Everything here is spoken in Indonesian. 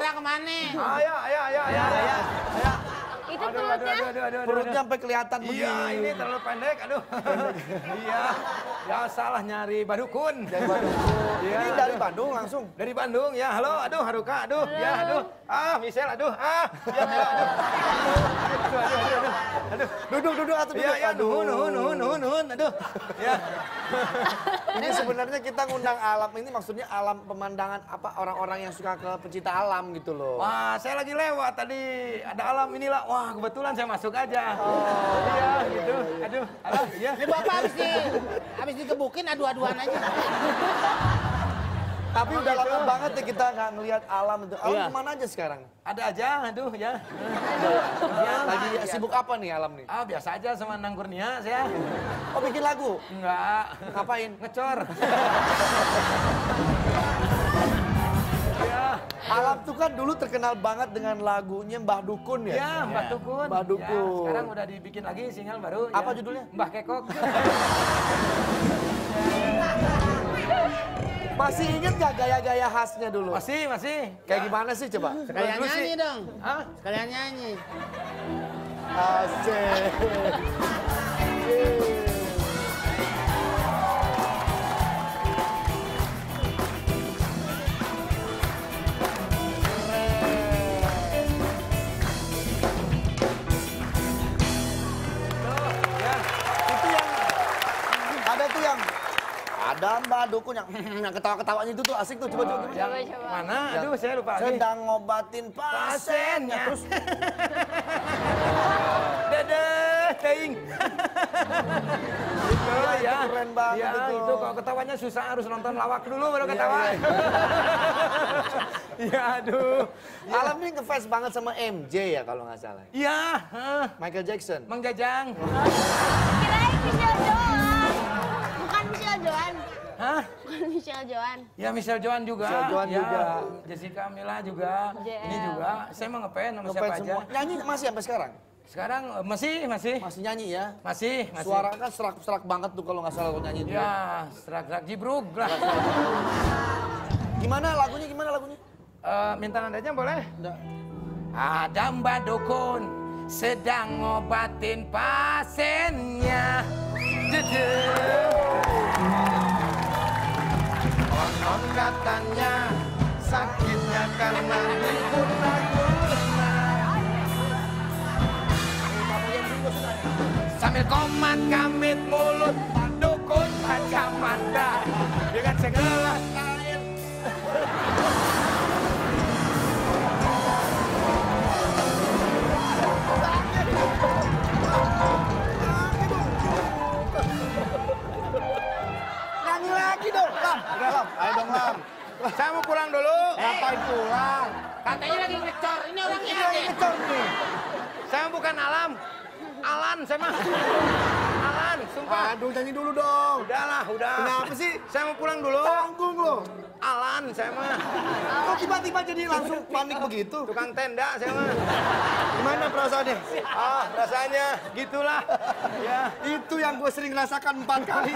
Kamera kemana? Ayo. Itu perutnya? Perutnya sampai kelihatan begini. Iya, ini terlalu pendek, aduh. Iya, ya salah nyari Mbah Dukun. Dari Bandung. Ini dari Bandung langsung? Dari Bandung, ya. Halo, aduh, Haruka, aduh. Ya, aduh. Ah, Michelle, aduh. Ah, ya, Mila, aduh. Aduh. Duduk, atau duduk. Iya, nuhun. Aduh. Ya. Ini sebenarnya kita ngundang alam ini maksudnya alam pemandangan apa orang-orang yang suka ke pecinta alam gitu loh. Wah, saya lagi lewat tadi. Ada alam inilah. Wah, kebetulan saya masuk aja. Oh, iya, gitu. Aduh, alah, iya. Ini Bapak habis dikebukin adu-aduan aja. Tapi udah lama banget ya kita nggak ngelihat alam itu. Alam kemana aja sekarang? Ada aja, aduh ya. Lagi sibuk apa nih alam nih? Ah, biasa aja sama Nang Kurnia saya. Oh, bikin lagu? Enggak. Ngapain? Ngecor. Alam tuh kan dulu terkenal banget dengan lagunya Mbah Dukun ya? Ya, Mbah Dukun. Mbah Dukun. Ya, sekarang udah dibikin lagi single baru. Apa judulnya? Mbah Kekok. Masih inget gak gaya-gaya khasnya dulu? Masih. Kayak gimana sih coba? Sekalian nyanyi dong. Hah? Sekalian nyanyi. Asik. Dan Mbah Dukun yang ketawa-ketawanya itu tuh asik tuh, coba. Coba. Mana? Aduh, saya lupa. Sedang ngobatin pasiennya. Terus. Dadah, teing. Itu keren banget ya, itu. Kalau ketawanya susah, harus nonton lawak dulu baru ketawa. Ya, aduh. Alam ini ngefans banget sama MJ ya kalau nggak salah. Iya. Michael Jackson. Mang Jajang. Kirain Michelle Johan. Bukan Michelle Johan. Hah? Michelle Johan. Ya, Michelle Johan juga. Michelle Johan ya, juga. Jessica Mila juga. JL. Ini juga. Saya emang ngefans sama siapa aja. Nyanyi masih sampai sekarang? Sekarang masih. Masih nyanyi ya? Masih. Suara kan serak-serak banget tuh kalau nggak salah kalau nyanyi. Ya, serak-serak jibruk lah. Gimana lagunya? Minta nadanya boleh? Nggak. Ada Mbah Dukun sedang ngobatin pasiennya. Konon katanya sakitnya karena diguna-guna. Sambil komat kamit mulut Dukun kacamata dengan segelas air. Udah, Lam. Ayo dong, Lam. Saya mau pulang dulu. Ngapain pulang? Katanya lagi ngecor. Ini orangnya lagi ngecor nih. Saya bukan Alam. Alan Sema. Alan, sumpah. Aduh, nyanyi dulu dong. Udah. Kenapa sih? Saya mau pulang dulu. Tanggung lo. Alan Sema. Kok tiba-tiba jadi langsung panik begitu? Tukang tenda Sema. Gimana perasaannya? Ah, rasanya gitulah. Ya, itu yang gue sering rasakan 4 kali.